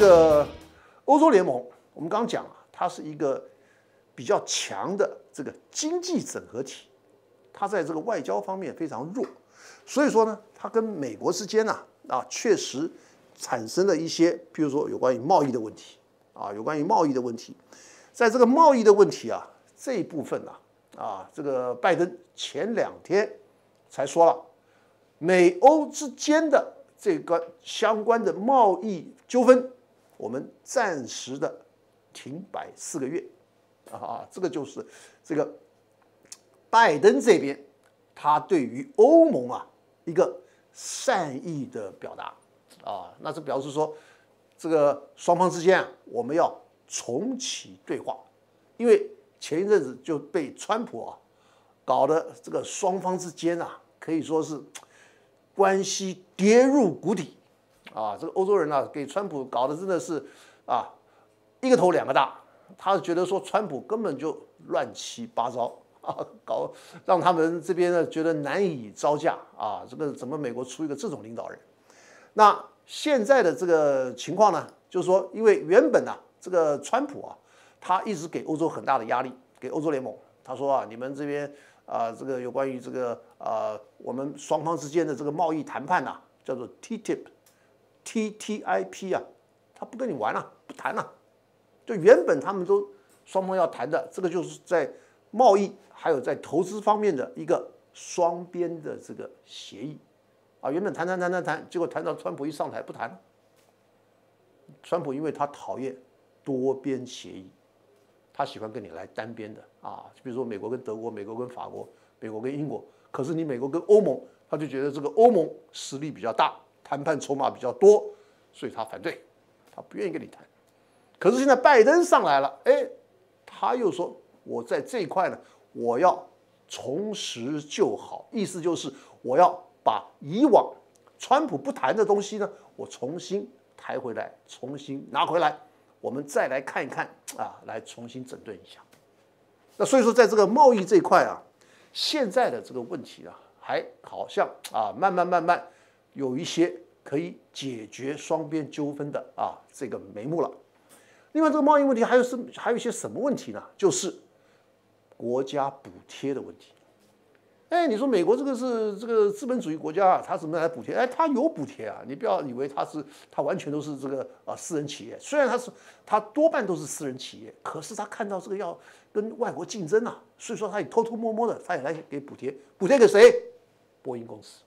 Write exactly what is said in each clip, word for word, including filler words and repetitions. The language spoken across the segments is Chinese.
个欧洲联盟，我们刚刚讲啊，它是一个比较强的这个经济整合体，它在这个外交方面非常弱，所以说呢，它跟美国之间呢，啊，啊，确实产生了一些，比如说有关于贸易的问题啊，有关于贸易的问题，在这个贸易的问题啊这一部分呢、啊，啊，这个拜登前两天才说了，美欧之间的这个相关的贸易纠纷，我们暂时的停摆四个月，啊，这个就是这个拜登这边他对于欧盟啊一个善意的表达啊，那这表示说，这个双方之间啊，我们要重启对话，因为前一阵子就被川普啊搞得这个双方之间啊可以说是关系跌入谷底啊，这个欧洲人啊给川普搞得真的是啊一个头两个大，他觉得说川普根本就乱七八糟啊，搞让他们这边呢觉得难以招架啊，这个怎么美国出一个这种领导人？那现在的这个情况呢，就是说因为原本呢、啊、这个川普啊，他一直给欧洲很大的压力，给欧洲联盟。他说啊，你们这边啊、呃，这个有关于这个啊、呃，我们双方之间的这个贸易谈判呐、啊，叫做 T T I P 啊，他不跟你玩了、啊，不谈了、啊。就原本他们都双方要谈的，这个就是在贸易还有在投资方面的一个双边的这个协议啊，原本谈谈谈谈谈，结果谈到川普一上台不谈了。川普因为他讨厌多边协议。他喜欢跟你来单边的啊，比如说美国跟德国，美国跟法国，美国跟英国。可是你美国跟欧盟，他就觉得这个欧盟实力比较大，谈判筹码比较多，所以他反对，他不愿意跟你谈。可是现在拜登上来了，哎，他又说我在这一块呢，我要重拾旧好，意思就是我要把以往川普不谈的东西呢，我重新抬回来，重新拿回来。我们再来看一看啊，来重新整顿一下。那所以说，在这个贸易这一块啊，现在的这个问题啊，还好像啊，慢慢慢慢有一些可以解决双边纠纷的啊这个眉目了。另外，这个贸易问题还有什还有一些什么问题呢？就是国家补贴的问题。哎，你说美国这个是这个资本主义国家啊，它怎么来补贴？哎，它有补贴啊！你不要以为它是它完全都是这个啊私人企业，虽然它是它多半都是私人企业，可是它看到这个要跟外国竞争啊，所以说它也偷偷摸摸的，它也来给补贴，补贴给谁？波音公司。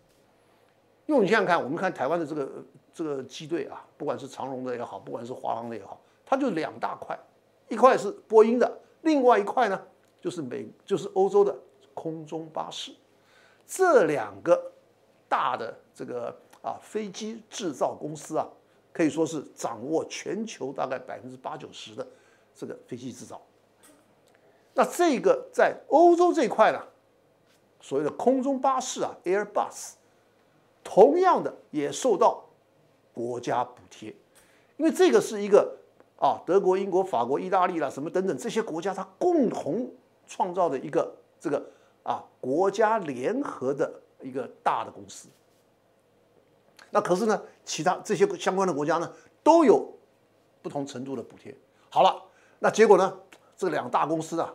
因为你想想看，我们看台湾的这个这个机队啊，不管是长荣的也好，不管是华航的也好，它就两大块，一块是波音的，另外一块呢就是美就是欧洲的。空中巴士，这两个大的这个啊飞机制造公司啊，可以说是掌握全球大概百分之八九十的这个飞机制造。那这个在欧洲这一块呢，所谓的空中巴士啊 ，Airbus， 同样的也受到国家补贴，因为这个是一个啊德国、英国、法国、意大利啦什么等等这些国家它共同创造的一个这个。啊，国家联合的一个大的公司。那可是呢，其他这些相关的国家呢，都有不同程度的补贴。好了，那结果呢，这两大公司啊，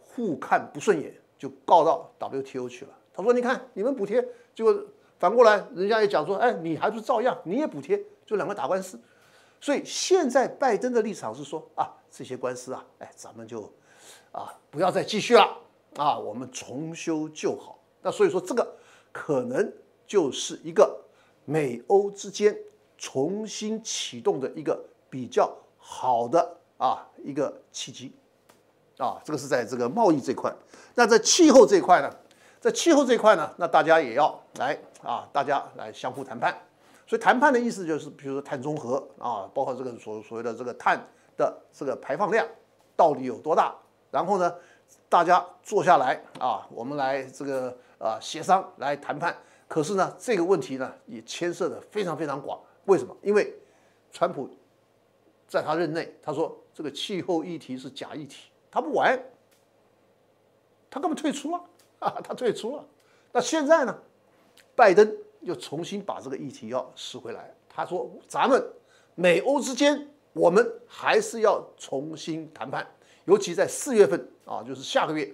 互看不顺眼，就告到 W T O 去了。他说：“你看，你们补贴，结果反过来，人家也讲说，哎，你还不照样，你也补贴，就两个打官司。”所以现在拜登的立场是说啊，这些官司啊，哎，咱们就啊，不要再继续了。啊，我们重修旧好。那所以说，这个可能就是一个美欧之间重新启动的一个比较好的啊一个契机。啊，这个是在这个贸易这块。那在气候这块呢，在气候这块呢，那大家也要来啊，大家来相互谈判。所以谈判的意思就是，比如说碳中和啊，包括这个所所谓的这个碳的这个排放量到底有多大，然后呢？大家坐下来啊，我们来这个啊协商来谈判。可是呢，这个问题呢也牵涉的非常非常广。为什么？因为川普在他任内，他说这个气候议题是假议题，他不玩，他根本退出了啊，他退出了。那现在呢，拜登又重新把这个议题要拾回来，他说咱们美欧之间我们还是要重新谈判，尤其在四月份啊，就是下个月，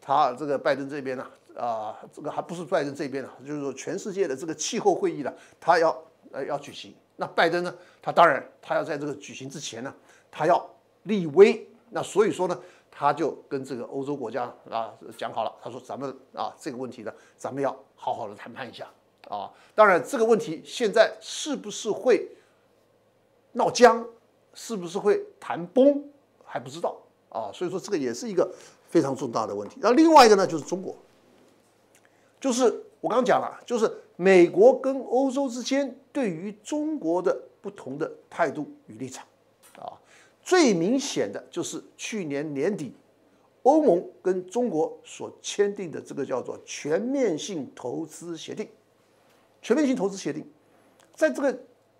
他这个拜登这边呢、啊，啊、呃，这个还不是拜登这边了、啊，就是说全世界的这个气候会议呢，他要呃要举行。那拜登呢，他当然他要在这个举行之前呢，他要立威。那所以说呢，他就跟这个欧洲国家啊讲好了，他说咱们啊这个问题呢，咱们要好好的谈判一下啊。当然这个问题现在是不是会闹僵，是不是会谈崩，还不知道啊。所以说这个也是一个非常重大的问题。那另外一个呢，就是中国，就是我刚刚讲了，就是美国跟欧洲之间对于中国的不同的态度与立场啊。最明显的就是去年年底，欧盟跟中国所签订的这个叫做全面性投资协定。全面性投资协定，在这个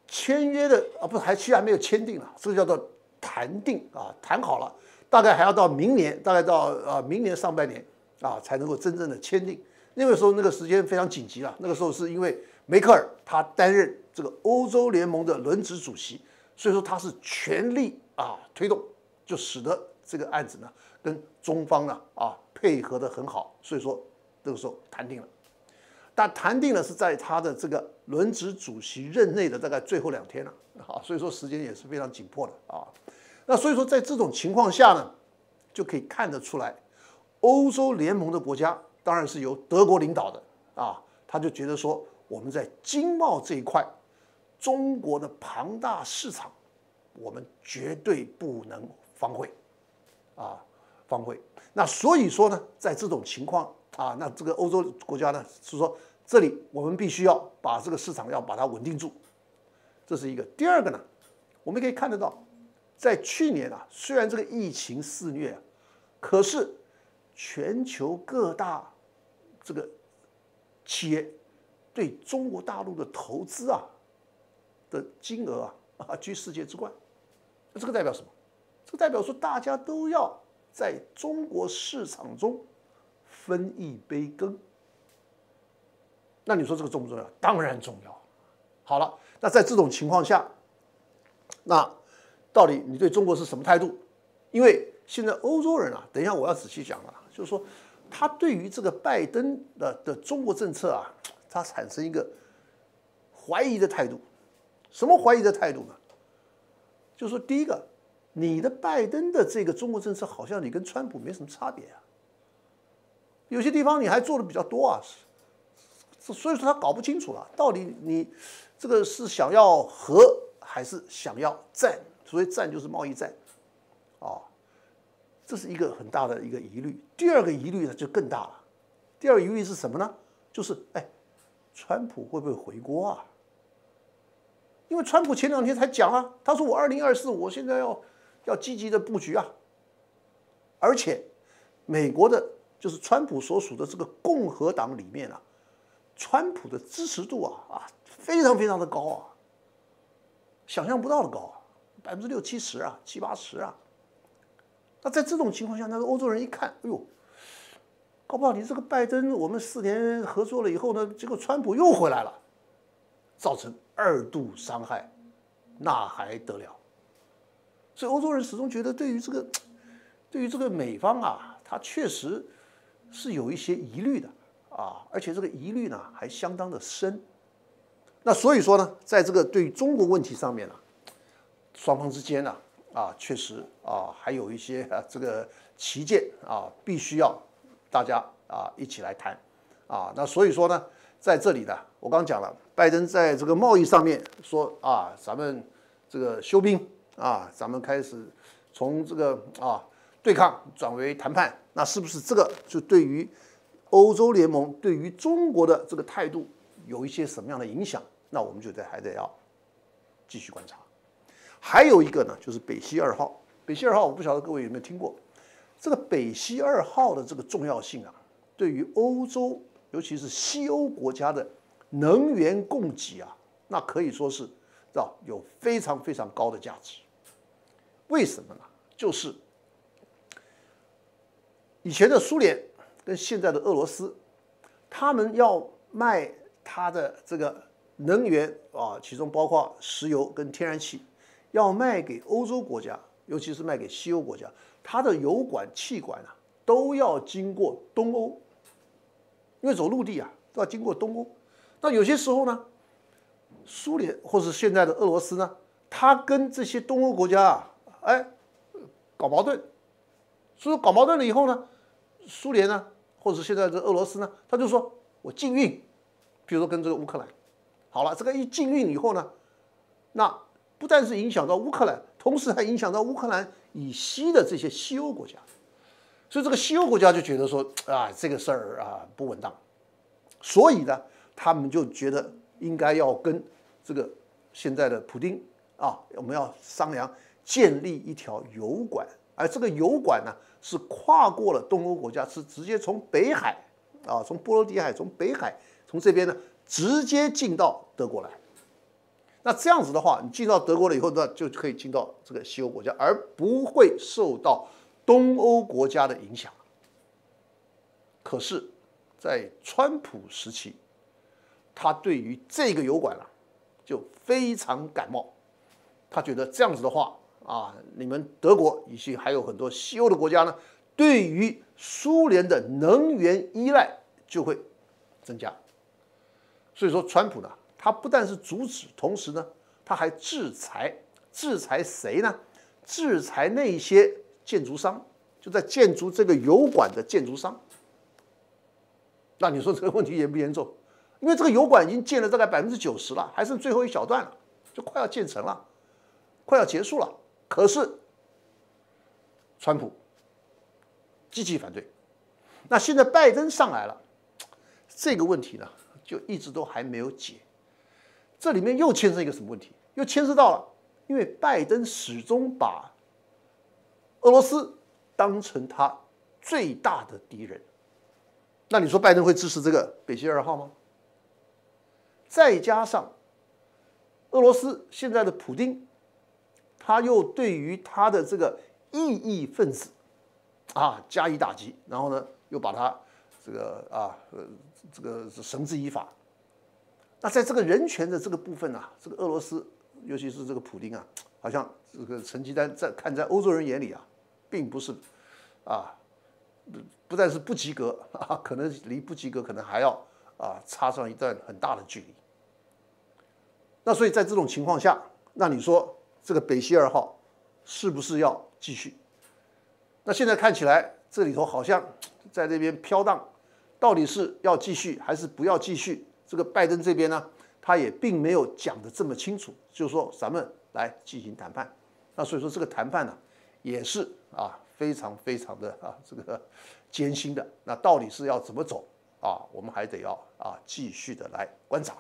签约的啊，不是还其实还没有签订啊，这个叫做谈定啊，谈好了，大概还要到明年，大概到啊明年上半年啊才能够真正的签订。那个时候那个时间非常紧急了，那个时候是因为梅克尔他担任这个欧洲联盟的轮值主席，所以说他是全力。啊，推动就使得这个案子呢跟中方呢啊配合得很好，所以说这个时候谈定了。但谈定了是在他的这个轮值主席任内的大概最后两天了啊，所以说时间也是非常紧迫的啊。那所以说在这种情况下呢，就可以看得出来，欧洲联盟的国家当然是由德国领导的啊，他就觉得说我们在经贸这一块，中国的庞大市场。我们绝对不能防卫，啊，防卫。那所以说呢，在这种情况啊，那这个欧洲国家呢是说，这里我们必须要把这个市场要把它稳定住，这是一个。第二个呢，我们可以看得到，在去年啊，虽然这个疫情肆虐、啊，可是全球各大这个企业对中国大陆的投资啊的金额啊。啊，居世界之冠，这个代表什么？这个代表说大家都要在中国市场中分一杯羹。那你说这个重不重要？当然重要。好了，那在这种情况下，那到底你对中国是什么态度？因为现在欧洲人啊，等一下我要仔细讲了，就是说他对于这个拜登的的中国政策啊，他产生一个怀疑的态度。什么怀疑的态度呢？就是说，第一个，你的拜登的这个中国政策好像你跟川普没什么差别啊，有些地方你还做的比较多啊，所以说他搞不清楚了，到底你这个是想要和还是想要战？所谓战就是贸易战，啊，这是一个很大的一个疑虑。第二个疑虑呢就更大了，第二个疑虑是什么呢？就是哎，川普会不会回国啊？因为川普前两天才讲啊，他说我二零二四，我现在要要积极的布局啊，而且美国的就是川普所属的这个共和党里面啊，川普的支持度啊啊非常非常的高啊，想象不到的高啊，百分之六七十啊，七八十啊。那在这种情况下，那个欧洲人一看，哎呦，搞不好你这个拜登，我们四年合作了以后呢，结果川普又回来了。造成二度伤害，那还得了？所以欧洲人始终觉得，对于这个，对于这个美方啊，他确实是有一些疑虑的啊，而且这个疑虑呢还相当的深。那所以说呢，在这个对于中国问题上面呢、啊，双方之间呢啊，啊，确实啊，还有一些、啊、这个旗舰啊，必须要大家啊一起来谈啊。那所以说呢。在这里呢，我刚讲了，拜登在这个贸易上面说啊，咱们这个休兵啊，咱们开始从这个啊对抗转为谈判，那是不是这个就对于欧洲联盟对于中国的这个态度有一些什么样的影响？那我们就得还得要继续观察。还有一个呢，就是北溪二号。北溪二号，我不晓得各位有没有听过，这个北溪二号的这个重要性啊，对于欧洲。尤其是西欧国家的能源供给啊，那可以说是有非常非常高的价值。为什么呢？就是以前的苏联跟现在的俄罗斯，他们要卖它的这个能源啊，其中包括石油跟天然气，要卖给欧洲国家，尤其是卖给西欧国家，它的油管、气管啊都要经过东欧，因为走陆地啊都要经过东欧。那有些时候呢，苏联或是现在的俄罗斯呢，它跟这些东欧国家啊，哎，搞矛盾，所以搞矛盾了以后呢，苏联呢，或者现在的俄罗斯呢，他就说我禁运，比如说跟这个乌克兰，好了，这个一禁运以后呢，那不但是影响到乌克兰，同时还影响到乌克兰以西的这些西欧国家，所以这个西欧国家就觉得说啊，这个事儿啊不稳当，所以呢，他们就觉得应该要跟这个现在的普丁啊，我们要商量建立一条油管。而这个油管呢，是跨过了东欧国家，是直接从北海啊，从波罗的海，从北海，从这边呢，直接进到德国来。那这样子的话，你进到德国了以后呢，就可以进到这个西欧国家，而不会受到东欧国家的影响。可是，在川普时期，他对于这个油管啊，就非常感冒，他觉得这样子的话。啊，你们德国以及还有很多西欧的国家呢，对于苏联的能源依赖就会增加。所以说，川普呢，他不但是阻止，同时呢，他还制裁，制裁谁呢？制裁那些建筑商，就在建筑这个油管的建筑商。那你说这个问题严不严重？因为这个油管已经建了大概百分之九十了，还剩最后一小段了，就快要建成了，快要结束了。可是，川普积极反对。那现在拜登上来了，这个问题呢，就一直都还没有解。这里面又牵涉一个什么问题？又牵涉到了，因为拜登始终把俄罗斯当成他最大的敌人。那你说拜登会支持这个北溪二号吗？再加上俄罗斯现在的普丁。他又对于他的这个异议分子，啊加以打击，然后呢又把他这个啊呃这个绳之以法。那在这个人权的这个部分啊，这个俄罗斯尤其是这个普丁啊，好像这个成绩单在看在欧洲人眼里啊，并不是啊不但是不及格啊，可能离不及格可能还要啊差上一段很大的距离。那所以在这种情况下，那你说？这个北溪二号是不是要继续？那现在看起来，这里头好像在这边飘荡，到底是要继续还是不要继续？这个拜登这边呢，他也并没有讲得这么清楚，就是说咱们来进行谈判。那所以说这个谈判呢，也是啊非常非常的啊这个艰辛的。那到底是要怎么走啊？我们还得要啊继续的来观察。